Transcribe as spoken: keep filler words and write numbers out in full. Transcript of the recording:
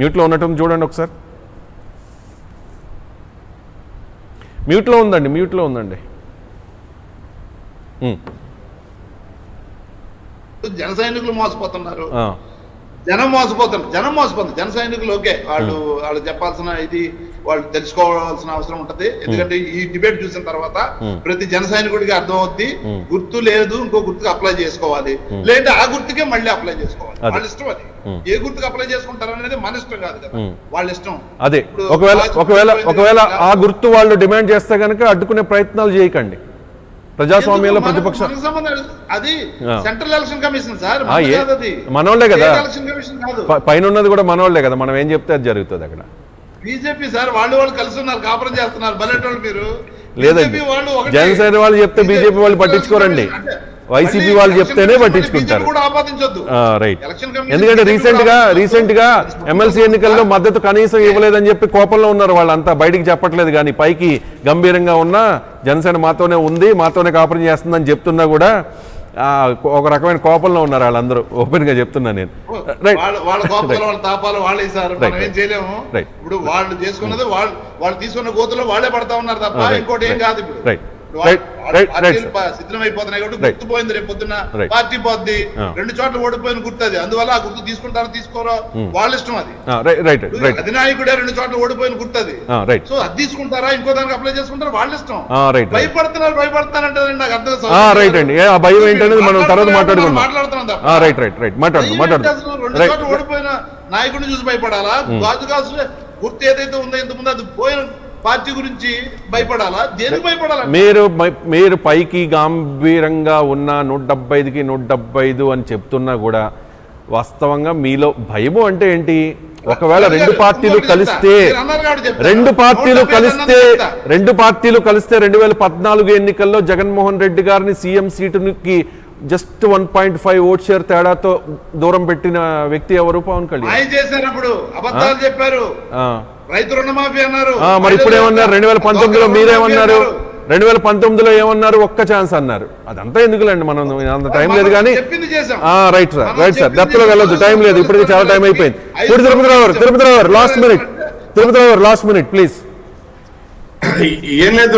మ్యూట్లో ఉండటం చూడండి ఒకసారి. మ్యూట్లో ఉందండి, మ్యూట్లో ఉందండి. జన సైనికులు మోసపోతున్నారు, జనం మోసపోతున్నారు, జనం మోసపోతుంది. జన సైనికులు ఓకే, వాళ్ళు వాళ్ళు చెప్పాల్సిన ఇది వాళ్ళు తెలుసుకోవాల్సిన అవసరం ఉంటది. ఎందుకంటే ఈ డిబేట్ చూసిన తర్వాత ప్రతి జన సైనికుడికి అర్థం అవుద్ది, గుర్తు లేదు ఇంకో గుర్తుకు అప్లై చేసుకోవాలి, లేదంటే ఆ గుర్తుకే మళ్ళీ అప్లై చేసుకోవాలి. వాళ్ళ ఇష్టం, అది ఏ గుర్తుకు అప్లై చేసుకుంటారు అనేది మన ఇష్టం కాదు కదా, వాళ్ళ ఇష్టం. అదే ఒకవేళ ఒకవేళ ఒకవేళ ఆ గుర్తు వాళ్ళు డిమాండ్ చేస్తే కనుక అడ్డుకునే ప్రయత్నాలు చేయకండి. ప్రజాస్వామ్యంలో ప్రతిపక్ష అది సెంట్రల్ ఎలక్షన్ కమిషన్ సార్, మనోళ్లే కదా, పైన ఉన్నది కూడా మనోళ్లే కదా, మనం ఏం చెప్తే అది జరుగుతుంది. అక్కడ బీజేపీ సార్ వాళ్ళు వాళ్ళు కలిసి ఉన్నారు, కాపురం చేస్తున్నారు, బలెటోళ్ళు మీరు. లేదండి, జనసేన వాళ్ళు చెప్తే బీజేపీ వాళ్ళు పట్టించుకోరండి, వైసీపీ వాళ్ళు చెప్తేనే పట్టించుకుంటారు. రైట్, ఎందుకంటే రీసెంట్ గా రీసెంట్ గా ఎమ్మెల్సీ ఎన్నికల్లో మద్దతు కనీసం ఇవ్వలేదని చెప్పి కోపంలో ఉన్నారు వాళ్ళంతా, బయటికి చెప్పట్లేదు కానీ పైకి గంభీరంగా ఉన్నా జనసేన మాతోనే ఉంది, మాతోనే కాపురం చేస్తుందని చెప్తున్నా కూడా ఒక రకమైన కోపంలో ఉన్నారు వాళ్ళందరూ, ఓపెన్ గా చెప్తున్నా నేను. రైట్, వాళ్ళ కోపంలో వాళ్ళ తాపాలు వాళ్ళే సార్, మనం ఏం చేయలేము. ఇప్పుడు వాళ్ళు చేసుకున్నది వాళ్ళు వాళ్ళు తీసుకున్న గోతుల్లో వాళ్ళే పడతా ఉన్నారు తప్ప ఇంకోటి ఏం కాదు. ఇప్పుడు రైట్ సిద్ధమైపోతున్నాయి కాబట్టి గుర్తుపోయింది, రేపు పొద్దున్న పార్టీ పోద్ది, రెండు చోట్ల ఓడిపోయిన గుర్తు అది, అందువల్ల ఆ గుర్తు తీసుకుంటారో తీసుకోరో వాళ్ళ ఇష్టం. అది అధినాయకుడే రెండు చోట్ల ఓడిపోయిన గుర్తు అది, సో అది తీసుకుంటారా ఇంకో దానికి అప్లై చేసుకుంటారా వాళ్ళ ఇష్టం. భయపడుతున్నారు, భయపడతానంటే నాకు అర్థం మాట్లాడుతున్నాం. రెండు చోట్ల ఓడిపోయిన నాయకుడిని చూసి భయపడాలా? గాజు గాజు గుర్తు ఏదైతే ఉందో ఇంత ముందు అది పోయిన పార్టీ గురించి భయపడాలా? దేనికి భయపడాలా? మీరు మీరు పైకి గంభీరంగా ఉన్న నూట డెబ్బై ఐదుకి నూట డెబ్బై ఐదు అని చెప్తున్నా కూడా వాస్తవంగా మీలో భయము అంటే ఏంటి? ఒకవేళ రెండు పార్టీలు కలిస్తే రెండు పార్టీలు కలిస్తే రెండు పార్టీలు కలిస్తే రెండు వేల పద్నాలుగు ఎన్నికల్లో జగన్మోహన్ రెడ్డి గారిని సీఎం సీటుకి just one point five vote share తేడాతో దూరం పెట్టిన వ్యక్తి ఎవరు? పవన్ కళ్యాణ్ చేశారు. అప్పుడు అబద్ధాలు చెప్పారు, రైతు రుణమాఫీ అన్నారు. మరి ఇప్పుడు ఏమన్నారు? రెండు వేల పంతొమ్మిదిలో మీరేమన్నారు? రెండు వేల పంతొమ్మిదిలో ఏమన్నారు? ఒక్క ఛాన్స్ అన్నారు. అదంతా ఎందుకులేండి, మనం అంత టైం లేదు కానీ. రైట్ సార్, రైట్ సార్, దత్తలో వెళ్ళదు, టైం లేదు, ఇప్పటికి చాలా టైం అయిపోయింది. ఇప్పుడు తిరుపతి రావు గారు, తిరుపతి రావు గారు లాస్ట్ మినిట్, తిరుపతి రావు గారు లాస్ట్ మినిట్ ప్లీజ్. ఏం లేదు.